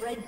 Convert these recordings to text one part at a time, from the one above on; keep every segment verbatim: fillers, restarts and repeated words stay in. Red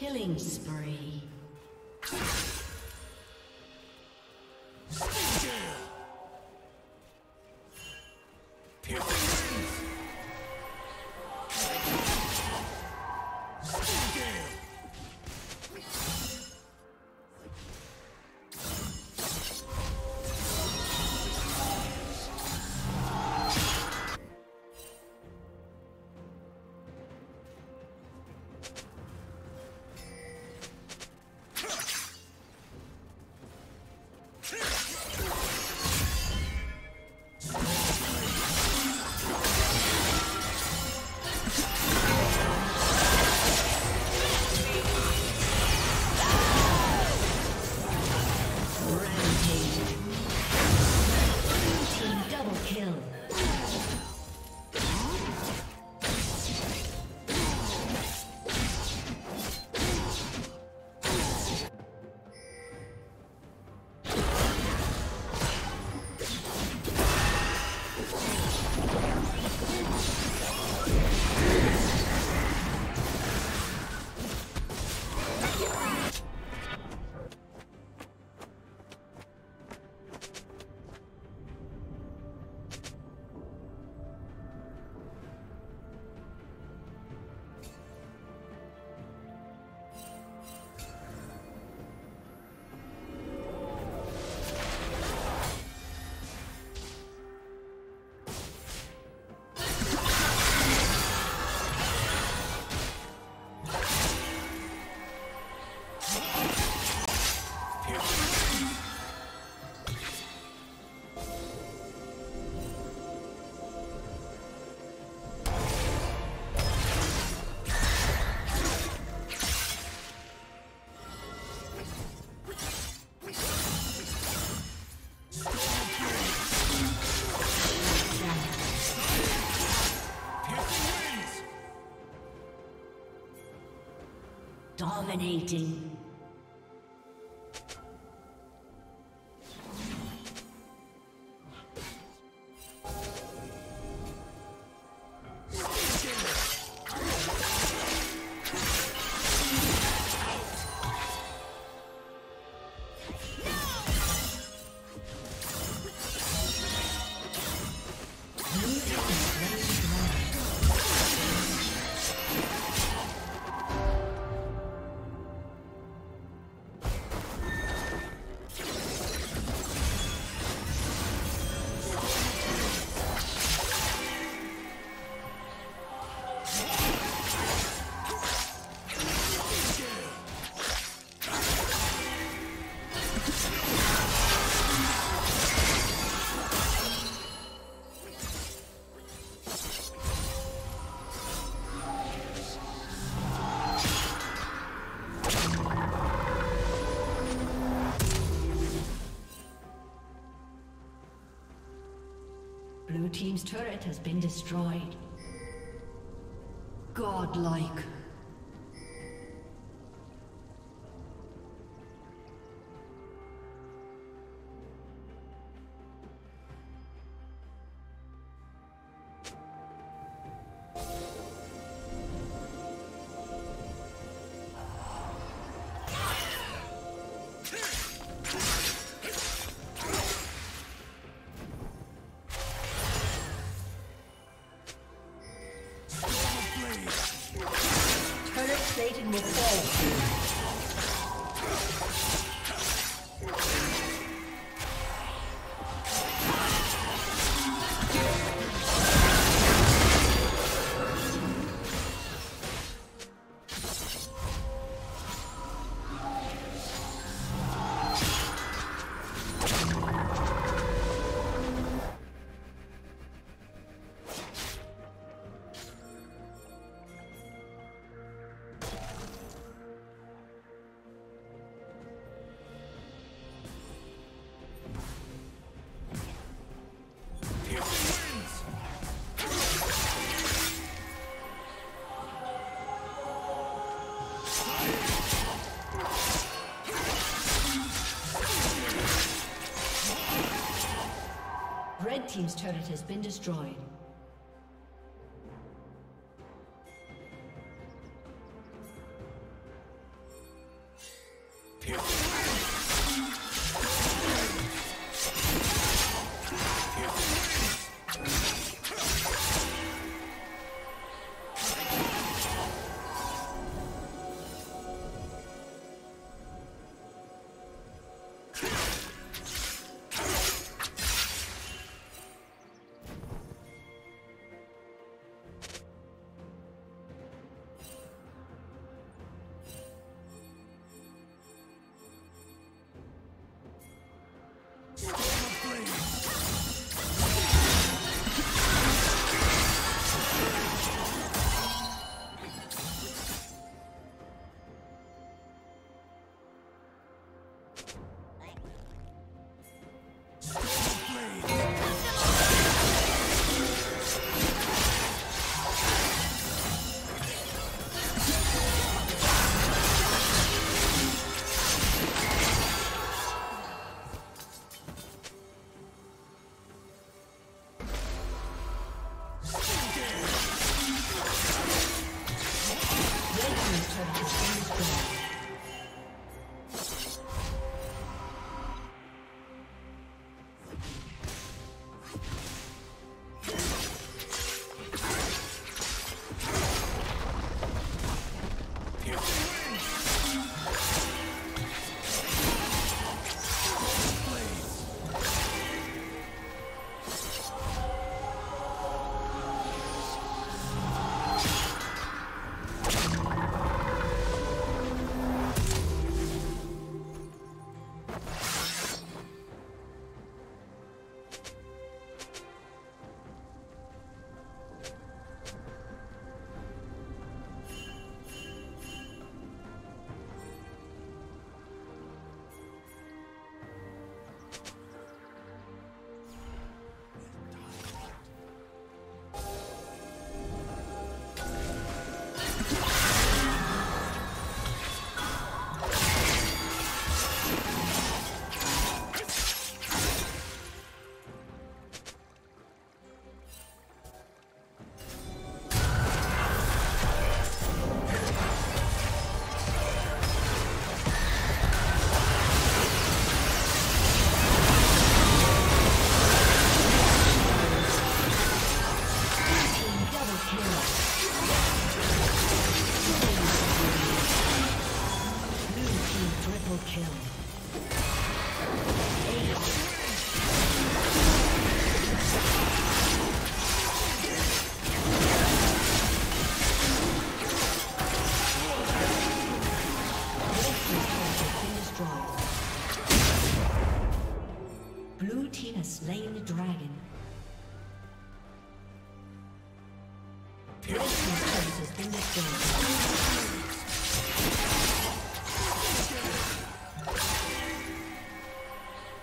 Killing spree. Dominating. turret has been destroyed. Godlike. Red team's turret has been destroyed.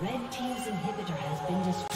Red team's inhibitor has been destroyed.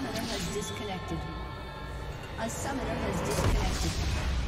summoner has disconnected. A summoner has disconnected.